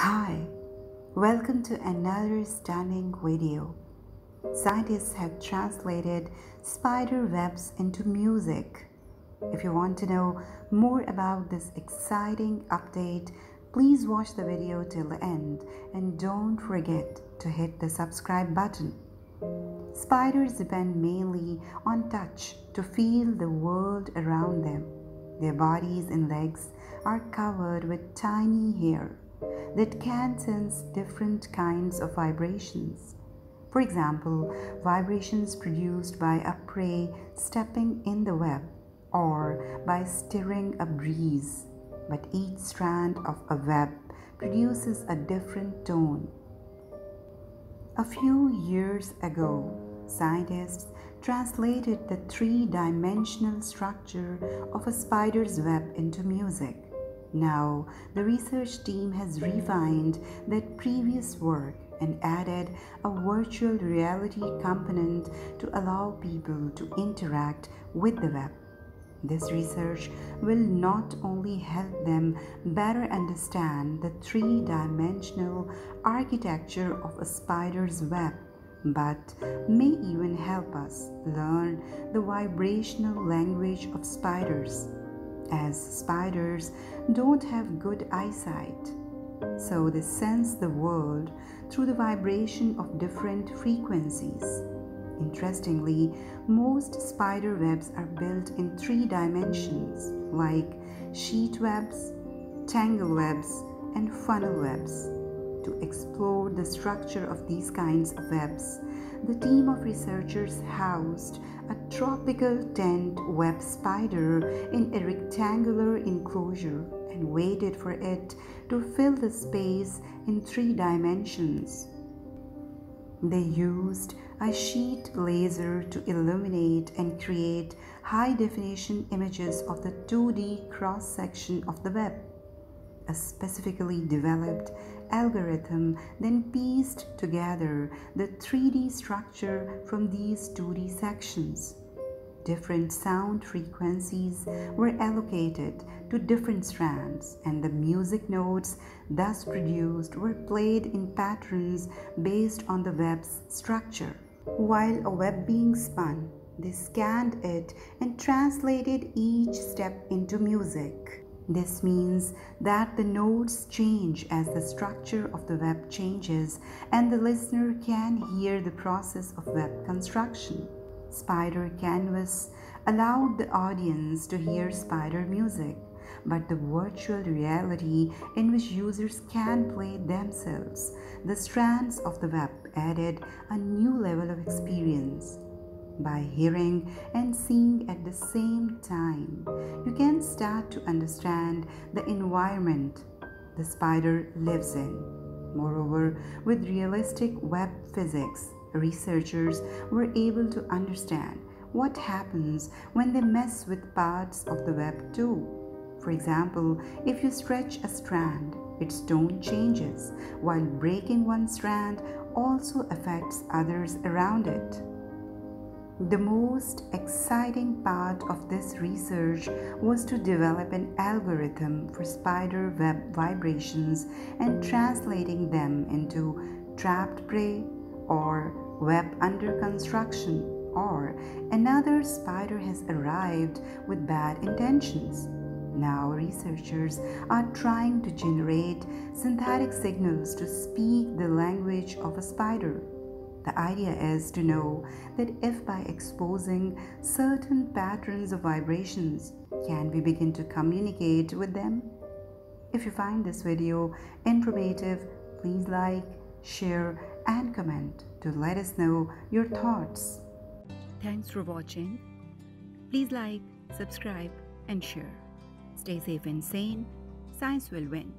Hi, welcome to another stunning video. Scientists have translated spider webs into music. If you want to know more about this exciting update, please watch the video till the end and don't forget to hit the subscribe button. Spiders depend mainly on touch to feel the world around them. Their bodies and legs are covered with tiny hair that can sense different kinds of vibrations. For example, vibrations produced by a prey stepping in the web or by stirring a breeze. But each strand of a web produces a different tone. A few years ago, scientists translated the three-dimensional structure of a spider's web into music. Now, the research team has refined that previous work and added a virtual reality component to allow people to interact with the web. This research will not only help them better understand the three-dimensional architecture of a spider's web, but may even help us learn the vibrational language of spiders, as spiders don't have good eyesight, so they sense the world through the vibration of different frequencies. Interestingly, most spider webs are built in three dimensions, like sheet webs, tangle webs, and funnel webs. To explore the structure of these kinds of webs, the team of researchers housed a tropical tent web spider in a rectangular enclosure and waited for it to fill the space in three dimensions. They used a sheet laser to illuminate and create high-definition images of the 2D cross-section of the web. A specifically developed algorithm then pieced together the 3D structure from these 2D sections. Different sound frequencies were allocated to different strands, and the music notes thus produced were played in patterns based on the web's structure. While a web being spun, they scanned it and translated each step into music. This means that the notes change as the structure of the web changes, and the listener can hear the process of web construction. Spider Canvas allowed the audience to hear spider music, but the virtual reality in which users can play themselves the strands of the web added a new level of experience. By hearing and seeing at the same time, you can start to understand the environment the spider lives in. Moreover, with realistic web physics, researchers were able to understand what happens when they mess with parts of the web too. For example, if you stretch a strand, its tone changes, while breaking one strand also affects others around it. The most exciting part of this research was to develop an algorithm for spider web vibrations and translating them into trapped prey or web under construction, or another spider has arrived with bad intentions. Now researchers are trying to generate synthetic signals to speak the language of a spider. The idea is to know that if by exposing certain patterns of vibrations, can we begin to communicate with them? If you find this video informative, please like, share, and comment to let us know your thoughts. Thanks for watching. Please like, subscribe, and share. Stay safe and sane. Science will win.